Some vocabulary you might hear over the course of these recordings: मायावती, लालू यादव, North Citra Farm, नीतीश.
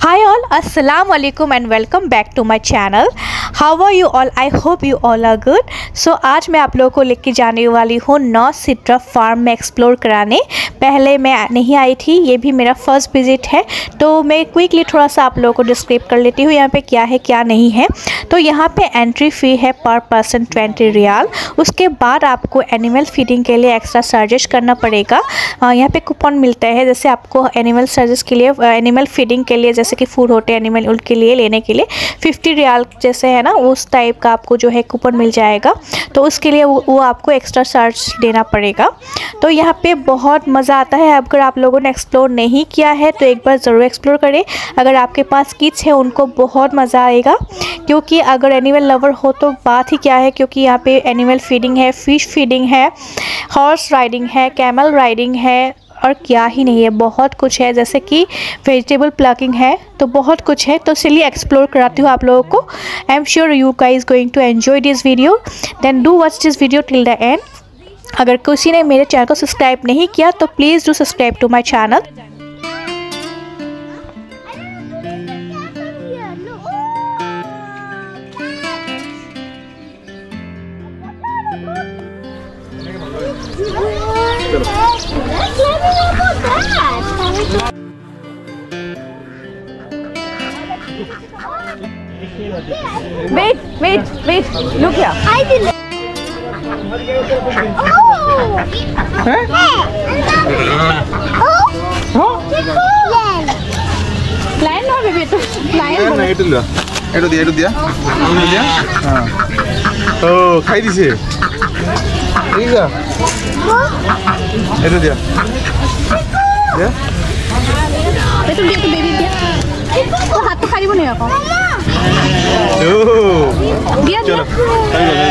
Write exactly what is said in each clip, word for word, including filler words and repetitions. Hi all, assalamu alaikum and welcome back to my channel. How are you all? I hope you all are good. So आज मैं आप लोगों को लेके जाने वाली हूँ नॉर्थ सिट्रा फार्म में एक्सप्लोर कराने. पहले मैं नहीं आई थी, ये भी मेरा फर्स्ट विजिट है. तो मैं क्विकली थोड़ा सा आप लोगों को डिस्क्राइब कर लेती हूँ यहाँ पे क्या है क्या नहीं है. तो यहाँ पे एंट्री फ़ी है पर पर्सन ट्वेंटी रियाल. उसके बाद आपको एनिमल फीडिंग के लिए एक्स्ट्रा चार्जेस करना पड़ेगा. यहाँ पे कूपन मिलता है, जैसे आपको एनिमल चार्जेस के लिए, एनिमल फीडिंग के लिए, जैसे कि फूड होते एनिमल उनके लिए लेने के लिए फिफ्टी रियाल जैसे है ना, उस टाइप का आपको जो है कूपन मिल जाएगा. तो उसके लिए वो, वो आपको एक्स्ट्रा चार्ज देना पड़ेगा. तो यहाँ पे बहुत मज़ा आता है. अगर आप लोगों ने एक्सप्लोर नहीं किया है तो एक बार ज़रूर एक्सप्लोर करें. अगर आपके पास किड्स है उनको बहुत मज़ा आएगा, क्योंकि अगर एनिमल लवर हो तो बात ही क्या है, क्योंकि यहाँ पे एनिमल फीडिंग है, फ़िश फीडिंग है, हॉर्स राइडिंग है, कैमल राइडिंग है और क्या ही नहीं है, बहुत कुछ है. जैसे कि वेजिटेबल प्लकिंग है, तो बहुत कुछ है. तो चलिए एक्सप्लोर कराती हूँ आप लोगों को. I am sure you guys going to enjoy this video. Then do watch this video till the end. अगर किसी ने मेरे चैनल को सब्सक्राइब नहीं किया तो please do subscribe to my channel. Wait, wait, wait. Look here. I did. Oh. Huh? Oh. Huh? Plan. Plan or baby? Plan. Plan. I did. I did. I did. Ah. Oh, how is it? Is it? I did. Yeah. Wait, you give the baby here. तो हाथ तो खाली बने आपको दिया दिया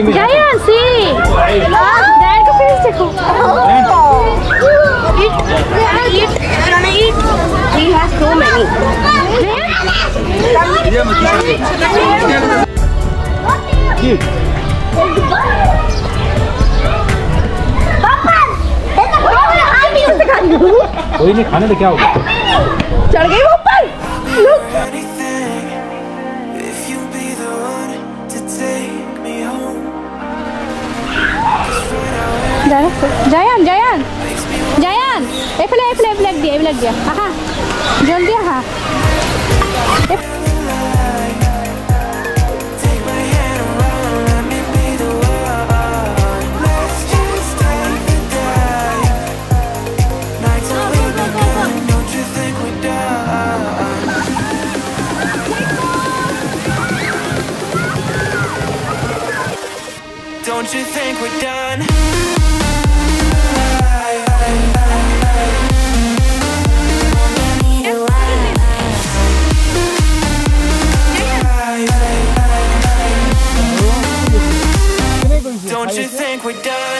Jaya, see. Dad, come here, Chiku. Eat, eat. You wanna eat? He has so many. Eat. Papa, I'm eating. कोई नहीं खाने तो क्या होगा? चढ़ गई ऊपर. Look. जयन जयन जयन एफले एफले एफले दिया एफले दिया हाँ जल्दी हाँ Don't you think we're done? Don't you think we're done?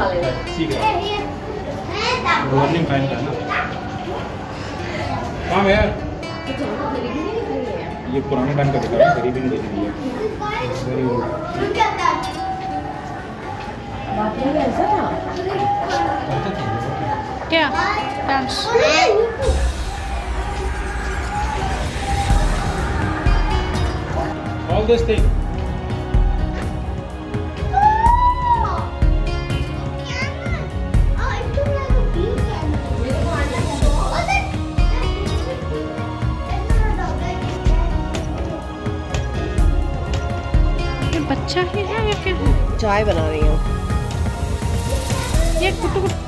Warning fine का ना काम है ये पुराने टाइम का दिखा रहा है, गरीबी नहीं दिख रही है, वेरी ओल्ड क्या डांस all this thing बच्चा ही है या क्या? चाय बना रही हूँ ये कुट्टू कुट्टू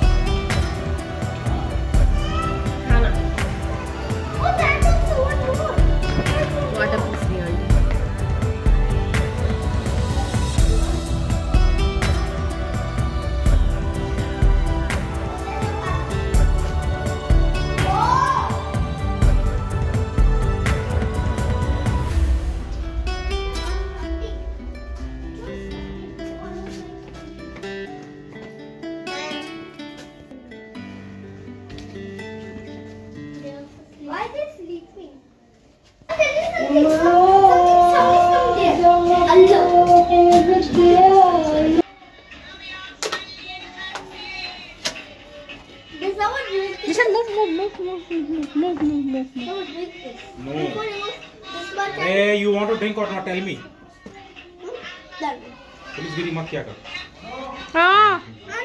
Hey, you want to drink or not? Tell me. Please, Giri, मत क्या कर? हाँ.